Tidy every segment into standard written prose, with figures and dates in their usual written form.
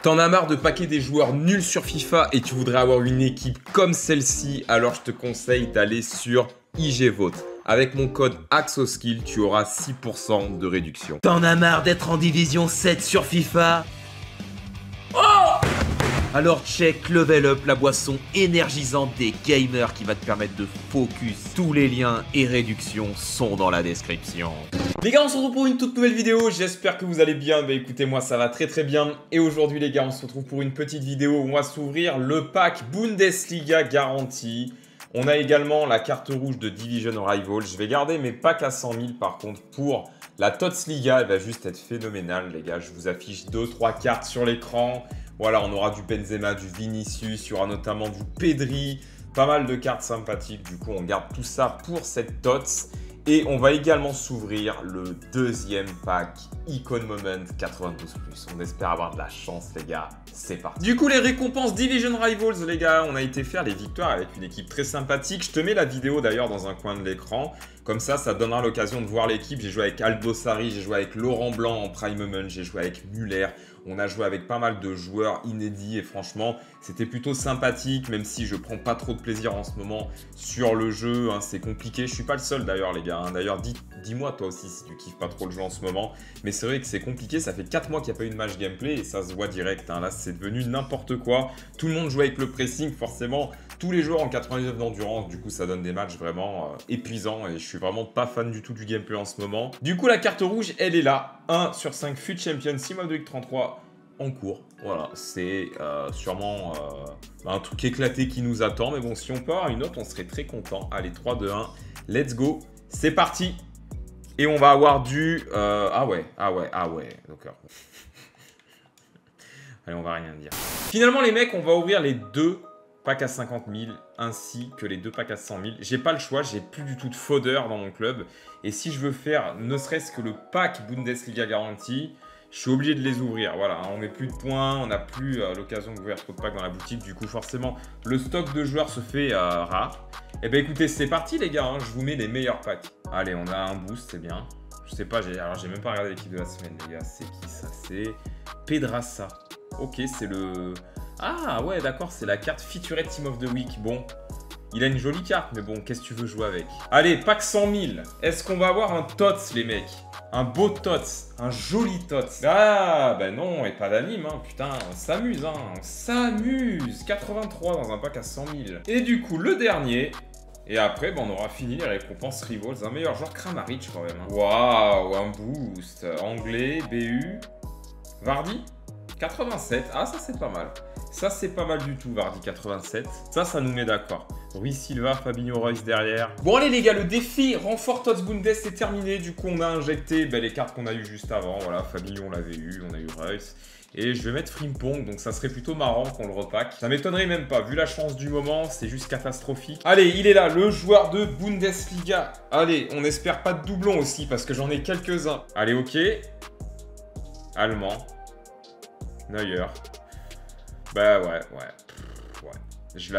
T'en as marre de paquer des joueurs nuls sur FIFA et tu voudrais avoir une équipe comme celle-ci, alors je te conseille d'aller sur IGVault. Avec mon code AXOSKILL, tu auras 6% de réduction. T'en as marre d'être en division 7 sur FIFA? Alors check Level Up, la boisson énergisante des gamers qui va te permettre de focus. Tous les liens et réductions sont dans la description. Les gars, on se retrouve pour une toute nouvelle vidéo, j'espère que vous allez bien. Bah écoutez, moi ça va très très bien. Et aujourd'hui les gars, on se retrouve pour une petite vidéo où on va s'ouvrir le pack Bundesliga garanti. On a également la carte rouge de Division Rival. Je vais garder mes packs à 100 000 par contre pour la TOTS Liga. Elle va juste être phénoménale les gars, je vous affiche 2-3 cartes sur l'écran. Voilà, on aura du Benzema, du Vinicius, il y aura notamment du Pedri, pas mal de cartes sympathiques. Du coup, on garde tout ça pour cette TOTS. Et on va également s'ouvrir le deuxième pack Icon Moments 92+. On espère avoir de la chance, les gars. C'est parti. Du coup, les récompenses Division Rivals, les gars. On a été faire les victoires avec une équipe très sympathique. Je te mets la vidéo, d'ailleurs, dans un coin de l'écran. Comme ça, ça donnera l'occasion de voir l'équipe. J'ai joué avec Aldo Sarri, j'ai joué avec Laurent Blanc en Prime Moment, j'ai joué avec Muller. On a joué avec pas mal de joueurs inédits et franchement, c'était plutôt sympathique, même si je prends pas trop de plaisir en ce moment sur le jeu. Hein, c'est compliqué. Je suis pas le seul d'ailleurs, les gars. Hein. D'ailleurs, dis-moi toi aussi si tu kiffes pas trop le jeu en ce moment. Mais c'est vrai que c'est compliqué. Ça fait 4 mois qu'il n'y a pas eu de match gameplay et ça se voit direct. Hein. Là, c'est devenu n'importe quoi. Tout le monde joue avec le pressing. Forcément, tous les joueurs en 99 d'endurance. Du coup, ça donne des matchs vraiment épuisants et je suis vraiment pas fan du tout du gameplay en ce moment. Du coup, la carte rouge, elle est là. 1/5 FUT Champion, Team of the Week 33 en cours. Voilà, c'est sûrement un truc éclaté qui nous attend. Mais bon, si on peut avoir une autre, on serait très content. Allez, 3, 2, 1, let's go. C'est parti. Et on va avoir du... Ah ouais. Donc, allez, on va rien dire. Finalement, les mecs, on va ouvrir les deux packs à 50 000 ainsi que les deux packs à 100 000. J'ai pas le choix, j'ai plus du tout de fodder dans mon club. Et si je veux faire ne serait-ce que le pack Bundesliga garanti, je suis obligé de les ouvrir. Voilà, on met plus de points, on n'a plus l'occasion d'ouvrir trop de packs dans la boutique. Du coup, forcément, le stock de joueurs se fait rare. Et ben écoutez, c'est parti les gars, hein, je vous mets les meilleurs packs. Allez, on a un boost, c'est bien. Je sais pas, j'ai même pas regardé l'équipe de la semaine les gars. C'est qui ça? C'est Pedraça. Ok, c'est le... Ah ouais d'accord, c'est la carte featured Team of the Week. Bon, il a une jolie carte, mais bon, qu'est-ce que tu veux jouer avec? Allez, pack 100 000. Est-ce qu'on va avoir un TOTS les mecs? Un beau TOTS, un joli TOTS. Ah bah non, et pas d'anime, hein. Putain, on s'amuse, hein. On s'amuse. 83 dans un pack à 100 000. Et du coup, le dernier... Et après, bah, on aura fini les récompenses Rivals. Un meilleur joueur Kramaric quand même. Hein. Waouh, un boost. Anglais, BU. Vardy 87. Ah ça c'est pas mal. Ça, c'est pas mal du tout, Vardy 87. Ça nous met d'accord. Rui Silva, Fabinho, Reus derrière. Bon, allez, les gars, le défi renfort TOTS Bundes, c'est terminé. Du coup, on a injecté les cartes qu'on a eues juste avant. Voilà, Fabinho, on l'avait eu, on a eu Reus. Et je vais mettre Frimpong, donc ça serait plutôt marrant qu'on le repack. Ça m'étonnerait même pas, vu la chance du moment, c'est juste catastrophique. Allez, il est là, le joueur de Bundesliga. Allez, on espère pas de doublons aussi, parce que j'en ai quelques-uns. Allez, ok. Allemand. Neuer. Bah ouais. Je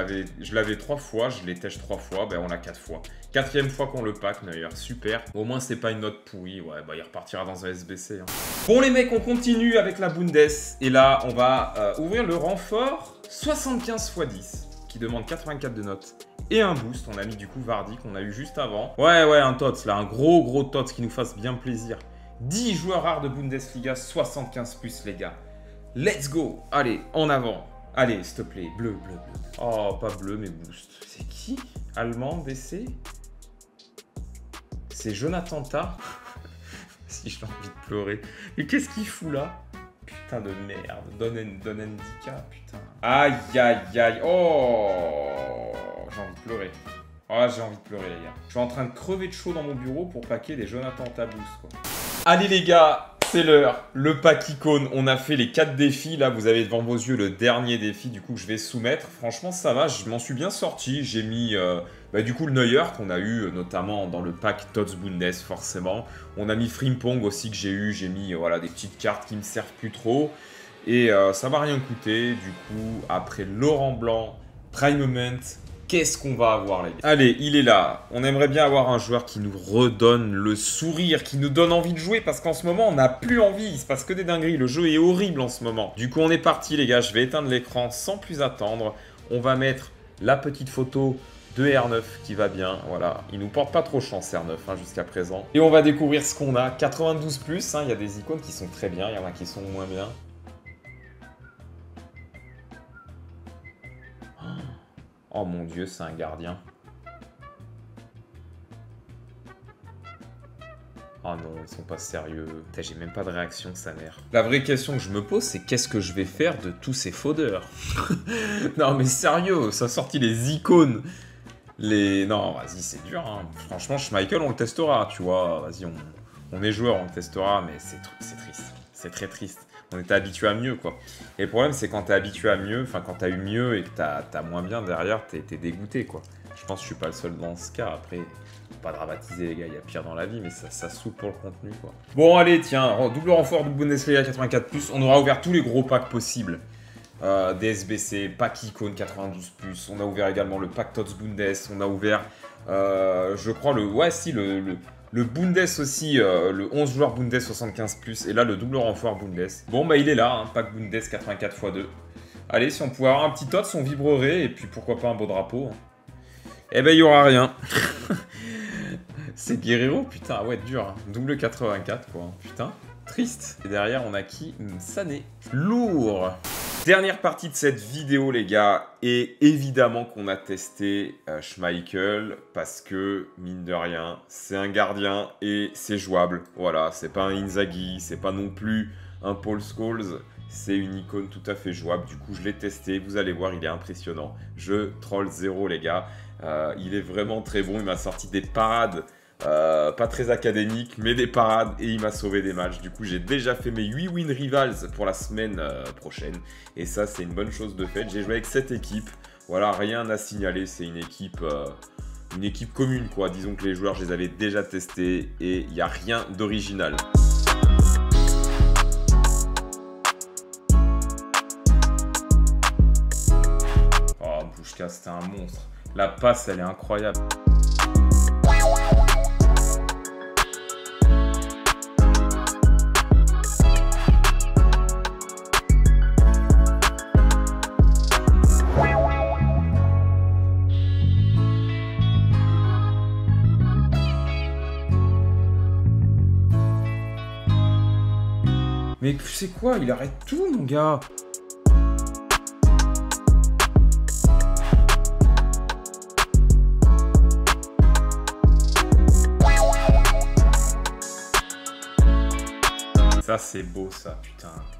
l'avais 3 fois, je l'ai tèche 3 fois, bah on l'a 4 fois. 4e fois qu'on le pack, d'ailleurs, super. Au moins, c'est pas une note pourrie, ouais, bah il repartira dans un SBC. Hein. Bon les mecs, on continue avec la Bundes. Et là, on va ouvrir le renfort 75 × 10, qui demande 84 de notes. Et un boost, on a mis du coup Vardy, qu'on a eu juste avant. Ouais, un TOTS, là, un gros TOTS qui nous fasse bien plaisir. 10 joueurs rares de Bundesliga, 75+, les gars. Let's go. Allez, en avant. Allez, s'il te plaît. Bleu. Oh, pas bleu, mais boost. C'est qui? Allemand, DC? C'est Jonathan Ta. Si j'ai envie de pleurer. Mais qu'est-ce qu'il fout là? Putain de merde. Donne Ndiaka, putain. Aïe. Oh, j'ai envie de pleurer. Oh, j'ai envie de pleurer, les gars. Je suis en train de crever de chaud dans mon bureau pour paquer des Jonathan Ta boost, quoi. Allez, les gars. C'est l'heure, le pack icône, on a fait les 4 défis, là vous avez devant vos yeux le dernier défi du coup que je vais soumettre. Franchement ça va, je m'en suis bien sorti, j'ai mis du coup le Neuer qu'on a eu notamment dans le pack TOTS Bundes forcément. On a mis Frimpong aussi que j'ai eu, j'ai mis des petites cartes qui me servent plus trop. Et ça m'a rien coûté, du coup après Laurent Blanc, Prime Moment, qu'est-ce qu'on va avoir, les gars? Allez, il est là. On aimerait bien avoir un joueur qui nous redonne le sourire, qui nous donne envie de jouer, parce qu'en ce moment, on n'a plus envie. Il se passe que des dingueries. Le jeu est horrible en ce moment. Du coup, on est parti, les gars. Je vais éteindre l'écran sans plus attendre. On va mettre la petite photo de R9 qui va bien, voilà. Il nous porte pas trop chance, R9, hein, jusqu'à présent. Et on va découvrir ce qu'on a. 92+, hein, y a des icônes qui sont très bien, il y en a qui sont moins bien. Oh mon dieu, c'est un gardien. Oh non, ils sont pas sérieux. Putain, j'ai même pas de réaction, sa mère. La vraie question que je me pose, c'est qu'est-ce que je vais faire de tous ces fraudeurs? Non mais sérieux, ça sortit les icônes. Les... Non, vas-y, c'est dur, hein. Franchement, Schmeichel, on le testera, tu vois. Vas-y, on est joueur, on le testera, mais c'est triste. C'est très triste. On était habitué à mieux, quoi. Et le problème, c'est quand t'es habitué à mieux, enfin, quand t'as eu mieux et que t'as moins bien derrière, t'es dégoûté, quoi. Je pense que je suis pas le seul dans ce cas. Après, pas dramatiser, les gars, il y a pire dans la vie, mais ça soupe pour le contenu, quoi. Bon, allez, tiens, double renfort de Bundesliga 84+. On aura ouvert tous les gros packs possibles. Des SBC, pack Icon 92+. On a ouvert également le pack TOTS Bundes. On a ouvert, je crois, le... Ouais, si, le Bundes aussi, le 11 joueurs Bundes 75+. Et là, le double renfort Bundes. Bon, bah, il est là, hein, pack Bundes 84×2. Allez, si on pouvait avoir un petit TOTS, on vibrerait. Et puis, pourquoi pas un beau drapeau, hein. Eh ben, il n'y aura rien. C'est Guerrero, putain, ouais, dur. Hein. Double 84, quoi. Putain, triste. Et derrière, on a qui? Sané. Lourd. Dernière partie de cette vidéo, les gars. Et évidemment qu'on a testé Schmeichel, parce que, mine de rien, c'est un gardien et c'est jouable. Voilà, c'est pas un Inzaghi, c'est pas non plus un Paul Scholes. C'est une icône tout à fait jouable. Du coup, je l'ai testé. Vous allez voir, il est impressionnant. Je troll zéro, les gars. Il est vraiment très bon. Il m'a sorti des parades, pas très académiques, mais des parades. Et il m'a sauvé des matchs. Du coup, j'ai déjà fait mes 8 win rivals pour la semaine prochaine. Et ça, c'est une bonne chose de fait. J'ai joué avec cette équipe. Voilà, rien à signaler. C'est une équipe commune, quoi. Disons que les joueurs, je les avais déjà testés. Et il n'y a rien d'original. C'était un monstre. La passe, elle est incroyable. Mais tu sais quoi, il arrête tout, mon gars. Ça, c'est beau, ça, putain.